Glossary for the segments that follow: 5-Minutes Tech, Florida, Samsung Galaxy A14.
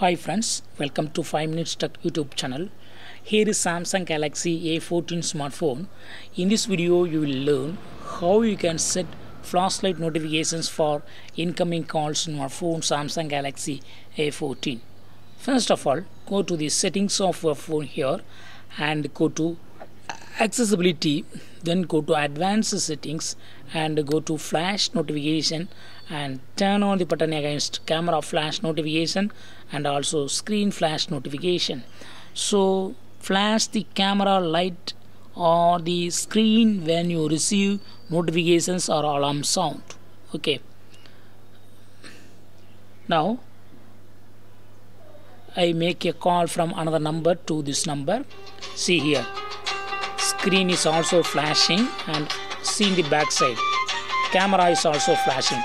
Hi friends, welcome to 5-Minutes Tech YouTube channel. Here is Samsung Galaxy A14 smartphone. In this video you will learn how you can set flashlight notifications for incoming calls in your phone Samsung Galaxy A14. First of all, go to the settings of your phone here and go to accessibility, then go to advanced settings and go to flash notification and turn on the button against camera flash notification and also screen flash notification. So flash the camera light or the screen when you receive notifications or alarm sound. Okay, now I make a call from another number to this number. See here, screen is also flashing, and see in the back side, camera is also flashing.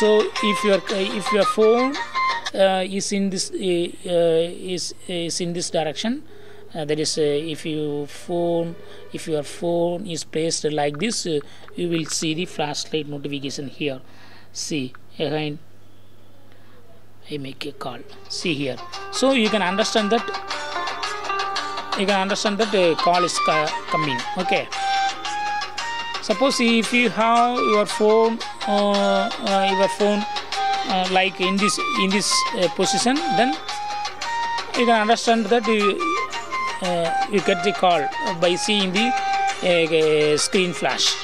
So if your phone is in this direction, that is, if your phone is placed like this, you will see the flashlight notification here. See again, I make a call. See here, so you can understand that the call is coming. Okay, suppose if you have your phone like in this position, then you can understand that you get the call by seeing the screen flash.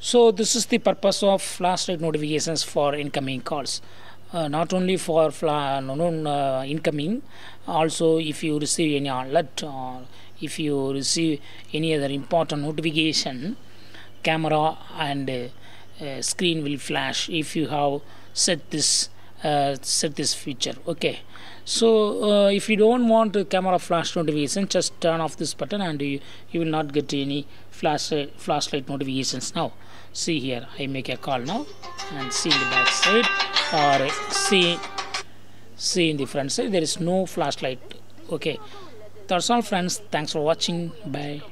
So this is the purpose of flashlight notifications for incoming calls. Not only for incoming, also if you receive any alert or if you receive any other important notification, camera and screen will flash if you have set this feature. Okay, so if you don't want the camera flash notification, just turn off this button and you will not get any flashlight notifications. Now see here, I make a call now and see in the back side or see in the front side, there is no flashlight. Okay, that's all friends, thanks for watching, bye.